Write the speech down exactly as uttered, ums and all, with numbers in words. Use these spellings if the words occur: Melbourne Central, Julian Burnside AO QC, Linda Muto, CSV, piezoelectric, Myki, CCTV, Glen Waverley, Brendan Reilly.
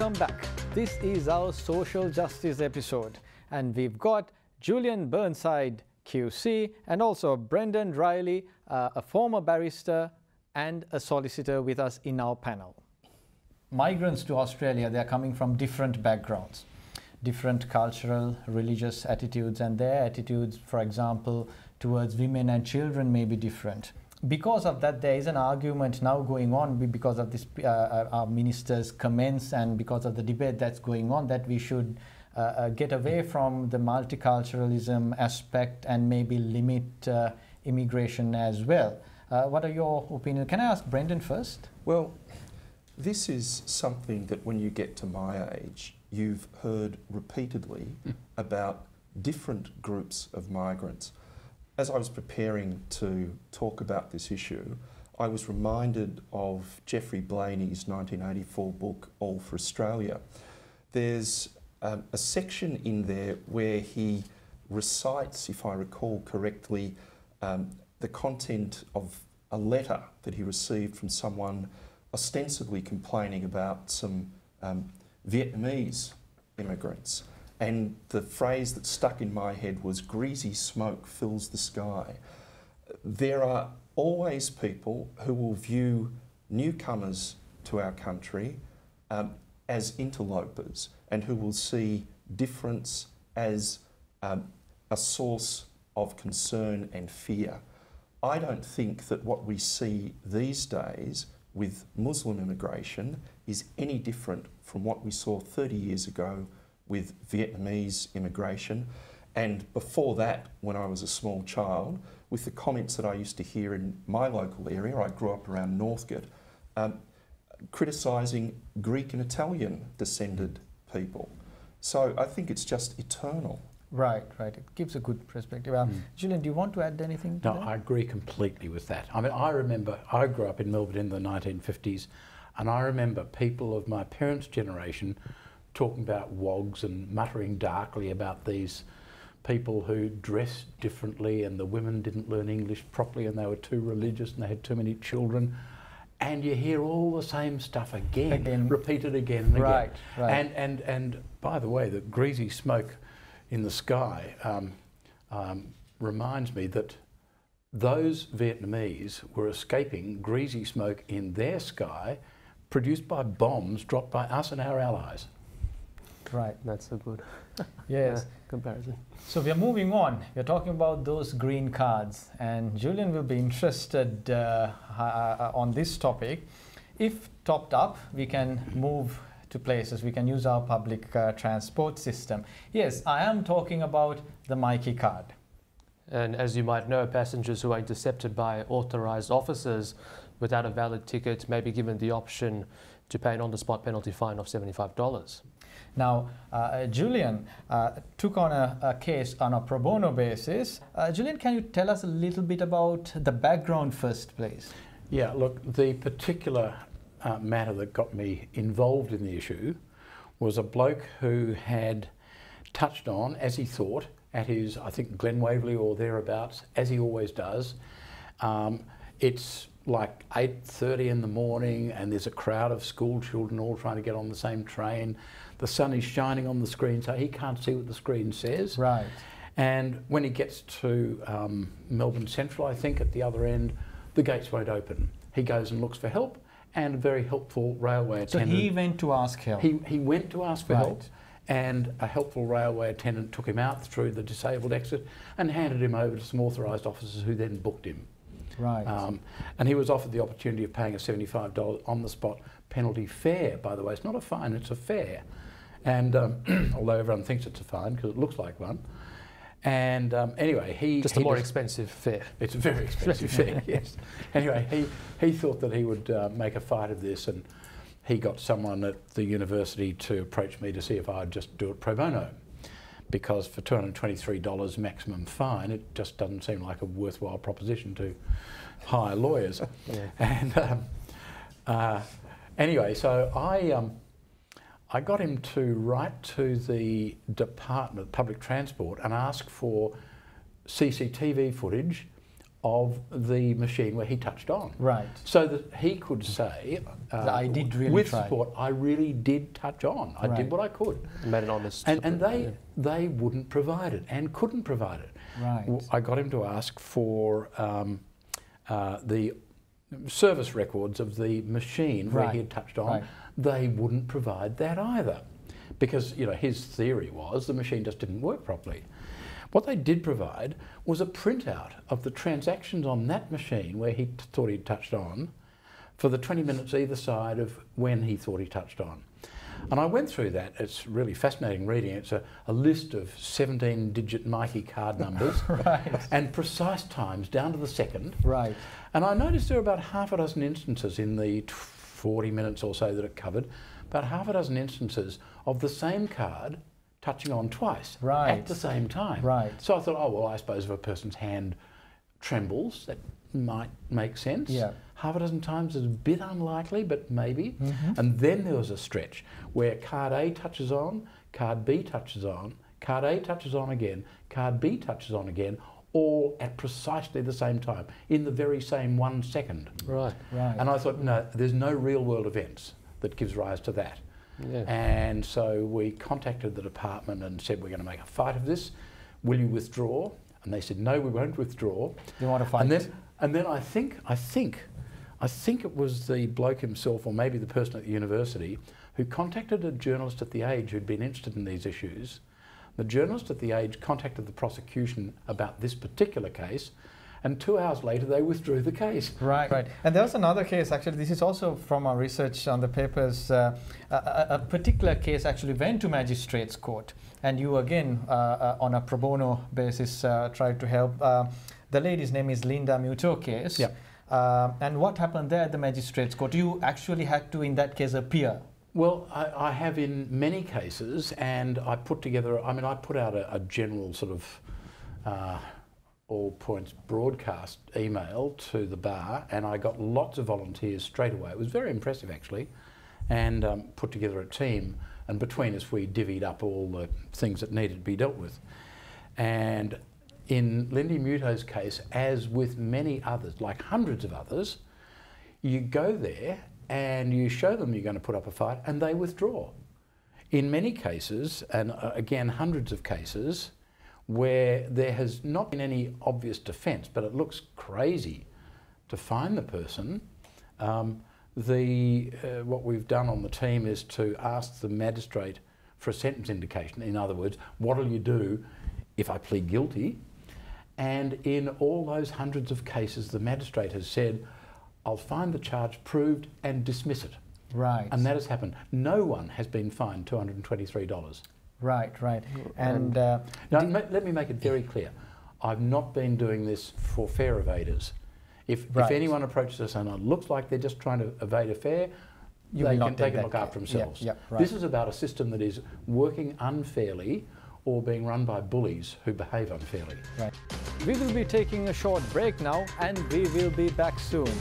welcome back. This is our social justice episode, and we've got Julian Burnside Q C and also Brendan Reilly, uh, a former barrister and a solicitor, with us in our panel. Migrants to Australia, they are coming from different backgrounds, different cultural, religious attitudes, and their attitudes, for example, towards women and children may be different. Because of that, there is an argument now going on because of this, uh, our ministers' comments, and because of the debate that's going on, that we should uh, uh, get away from the multiculturalism aspect and maybe limit uh, immigration as well. Uh, what are your opinions? Can I ask Brendan first? Well, this is something that when you get to my age, you've heard repeatedly about different groups of migrants. As I was preparing to talk about this issue, I was reminded of Geoffrey Blaney's nineteen eighty-four book, All for Australia. There's um, a section in there where he recites, if I recall correctly, um, the content of a letter that he received from someone ostensibly complaining about some um, Vietnamese immigrants. And the phrase that stuck in my head was, greasy smoke fills the sky. There are always people who will view newcomers to our country um, as interlopers, and who will see difference as um, a source of concern and fear. I don't think that what we see these days with Muslim immigration is any different from what we saw thirty years ago with Vietnamese immigration, and before that, when I was a small child, with the comments that I used to hear in my local area. I grew up around Northcote, um, criticising Greek and Italian descended people. So I think it's just eternal. Right, right. It gives a good perspective. Um, mm. Julian, do you want to add anything to No, that? I agree completely with that. I mean, I remember, I grew up in Melbourne in the nineteen fifties, and I remember people of my parents' generation talking about wogs and muttering darkly about these people who dressed differently, and the women didn't learn English properly, and they were too religious, and they had too many children. And you hear all the same stuff again, again. repeated again and right, again. Right. And, and, and by the way, the greasy smoke in the sky um, um, reminds me that those Vietnamese were escaping greasy smoke in their sky produced by bombs dropped by us and our allies. Right, that's a good yes. uh, comparison. So we are moving on. We are talking about those green cards, and Julian will be interested uh, uh, on this topic. If topped up, we can move to places, we can use our public uh, transport system. Yes, I am talking about the Myki card. And as you might know, passengers who are intercepted by authorised officers without a valid ticket may be given the option to pay an on-the-spot penalty fine of seventy-five dollars. Now, uh, Julian uh, took on a, a case on a pro bono basis. Uh, Julian, can you tell us a little bit about the background first, please? Yeah, look, the particular Uh, matter that got me involved in the issue was a bloke who had touched on, as he thought, at his, I think, Glen Waverley or thereabouts, as he always does. Um, it's like eight thirty in the morning, and there's a crowd of school children all trying to get on the same train. The sun is shining on the screen, so he can't see what the screen says. Right. And when he gets to um, Melbourne Central, I think, at the other end, the gates won't open. He goes and looks for help, and a very helpful railway attendant. So he went to ask help? He, he went to ask for right. help, and a helpful railway attendant took him out through the disabled exit and handed him over to some authorised officers who then booked him. Right. Um, and he was offered the opportunity of paying a seventy-five dollar on-the-spot penalty fare, by the way. It's not a fine, it's a fare. And um, although everyone thinks it's a fine because it looks like one. And um, anyway, he... Just a he more expensive fare. It's a very expensive fare, yes. Anyway, he, he thought that he would uh, make a fight of this, and he got someone at the university to approach me to see if I'd just do it pro bono, because for two hundred twenty-three dollars maximum fine, it just doesn't seem like a worthwhile proposition to hire lawyers. Yeah. And um, uh, anyway, so I... Um, I got him to write to the Department of Public Transport and ask for C C T V footage of the machine where he touched on. Right. So that he could say, uh, I did really with try. Support, I really did touch on. I right. did what I could. Made an honest... And, and they, yeah. they wouldn't provide it and couldn't provide it. Right. I got him to ask for um, uh, the service records of the machine where right. he had touched on. Right. They wouldn't provide that either. Because, you know, his theory was the machine just didn't work properly. What they did provide was a printout of the transactions on that machine where he thought he'd touched on for the twenty minutes either side of when he thought he touched on. And I went through that. It's really fascinating reading. It's a, a list of seventeen digit Myki card numbers right. and precise times down to the second. Right. And I noticed there were about half a dozen instances in the forty minutes or so that it covered, about half a dozen instances of the same card touching on twice right. at the same time. Right. So I thought, oh, well, I suppose if a person's hand trembles, that might make sense. Yeah. Half a dozen times is a bit unlikely, but maybe. Mm-hmm. And then there was a stretch where card A touches on, card B touches on, card A touches on again, card B touches on again, all at precisely the same time, in the very same one second. Right. Right. And I thought, no, there's no real world events that gives rise to that. Yeah. And so we contacted the department and said, we're going to make a fight of this. Will you withdraw? And they said, no, we won't withdraw. You want to fight? And then, and then I think, I think, I think it was the bloke himself, or maybe the person at the university, who contacted a journalist at The Age who'd been interested in these issues. The journalist at The Age contacted the prosecution about this particular case, and two hours later they withdrew the case. Right, right. And there was another case, actually, this is also from our research on the papers, uh, a, a particular case actually went to magistrates' court, and you again, uh, uh, on a pro bono basis, uh, tried to help. Uh, the lady's name is Linda Muto case, yep. uh, and what happened there at the magistrates' court? You actually had to, in that case, appear. Well, I, I have in many cases, and I put together, I mean, I put out a, a general sort of... Uh, all points broadcast email to the bar, and I got lots of volunteers straight away. It was very impressive, actually, and um, put together a team, and between us we divvied up all the things that needed to be dealt with. And in Lindy Muto's case, as with many others, like hundreds of others, you go there and you show them you're going to put up a fight and they withdraw. In many cases, and uh, again hundreds of cases, where there has not been any obvious defence, but it looks crazy to find the person, um, the, uh, what we've done on the team is to ask the magistrate for a sentence indication. In other words, what'll you do if I plead guilty? And in all those hundreds of cases, the magistrate has said, I'll find the charge proved and dismiss it. Right. And that has happened. No one has been fined two hundred and twenty-three dollars. Right, right. And uh, now, let me make it very clear. I've not been doing this for fare evaders. If, right. if anyone approaches us and it looks like they're just trying to evade a fare, you they can take a look after themselves. Yeah, yeah, right. This is about a system that is working unfairly or being run by bullies who behave unfairly. Right. We will be taking a short break now, and we will be back soon.